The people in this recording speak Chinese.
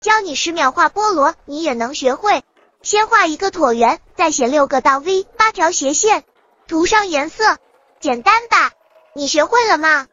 教你10秒画菠萝，你也能学会。先画一个椭圆，再写6个到 V 8条斜线，涂上颜色，简单吧？你学会了吗？